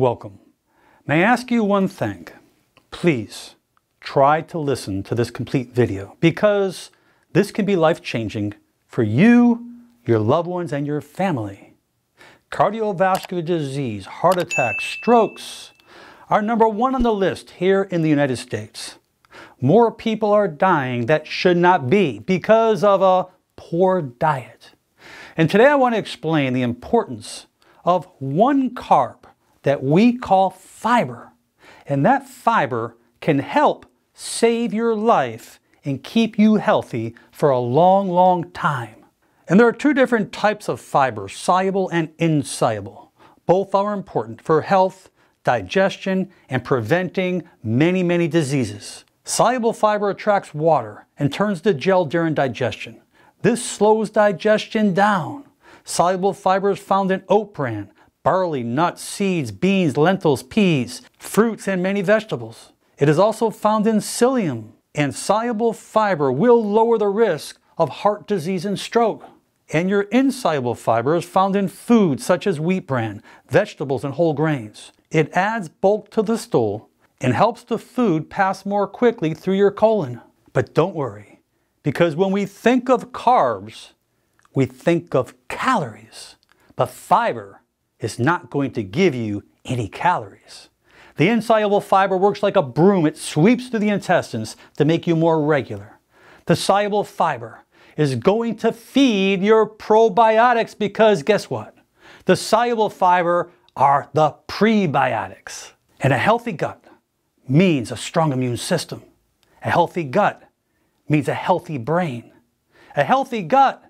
Welcome. May I ask you one thing? Please try to listen to this complete video because this can be life-changing for you, your loved ones, and your family. Cardiovascular disease, heart attacks, strokes are number one on the list here in the United States. More people are dying that should not be because of a poor diet. And today I want to explain the importance of one carb that we call fiber. And that fiber can help save your life and keep you healthy for a long, long time. And there are two different types of fiber, soluble and insoluble. Both are important for health, digestion, and preventing many, many diseases. Soluble fiber attracts water and turns to gel during digestion. This slows digestion down. Soluble fiber is found in oat bran, barley, nuts, seeds, beans, lentils, peas, fruits, and many vegetables. It is also found in psyllium, and soluble fiber will lower the risk of heart disease and stroke. And your insoluble fiber is found in foods such as wheat bran, vegetables, and whole grains. It adds bulk to the stool and helps the food pass more quickly through your colon. But don't worry, because when we think of carbs, we think of calories. But fiber is not going to give you any calories. The insoluble fiber works like a broom. It sweeps through the intestines to make you more regular. The soluble fiber is going to feed your probiotics because guess what? The soluble fiber are the prebiotics. And a healthy gut means a strong immune system. A healthy gut means a healthy brain. A healthy gut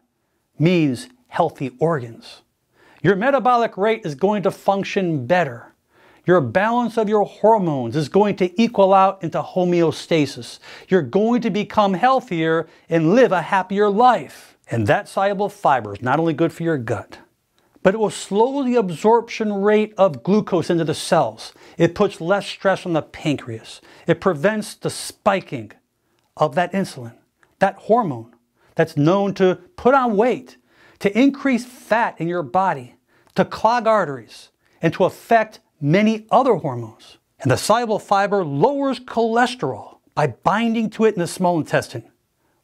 means healthy organs. Your metabolic rate is going to function better. Your balance of your hormones is going to equal out into homeostasis. You're going to become healthier and live a happier life. And that soluble fiber is not only good for your gut, but it will slow the absorption rate of glucose into the cells. It puts less stress on the pancreas. It prevents the spiking of that insulin, that hormone that's known to put on weight, to increase fat in your body, to clog arteries, and to affect many other hormones. And the soluble fiber lowers cholesterol by binding to it in the small intestine.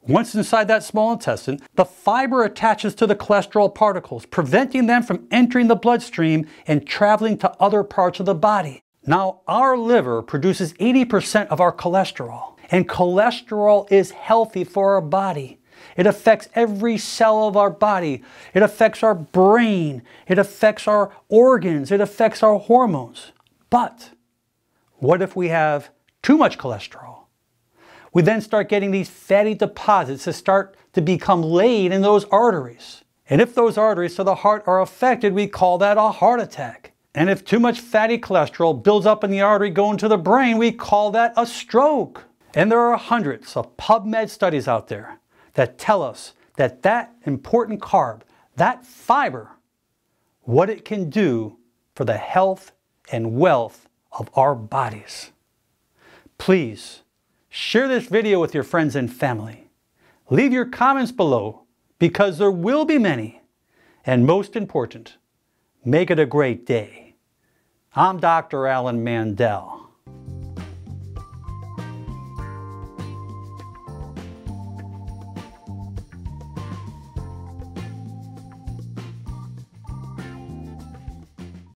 Once inside that small intestine, the fiber attaches to the cholesterol particles, preventing them from entering the bloodstream and traveling to other parts of the body. Now, our liver produces 80% of our cholesterol, and cholesterol is healthy for our body. It affects every cell of our body. It affects our brain. It affects our organs. It affects our hormones. But what if we have too much cholesterol? We then start getting these fatty deposits that start to become laid in those arteries. And if those arteries to the heart are affected, we call that a heart attack. And if too much fatty cholesterol builds up in the artery going to the brain, we call that a stroke. And there are hundreds of PubMed studies out there that tell us that that important carb, that fiber, what it can do for the health and wealth of our bodies. Please share this video with your friends and family. Leave your comments below because there will be many. And most important, make it a great day. I'm Dr. Alan Mandel.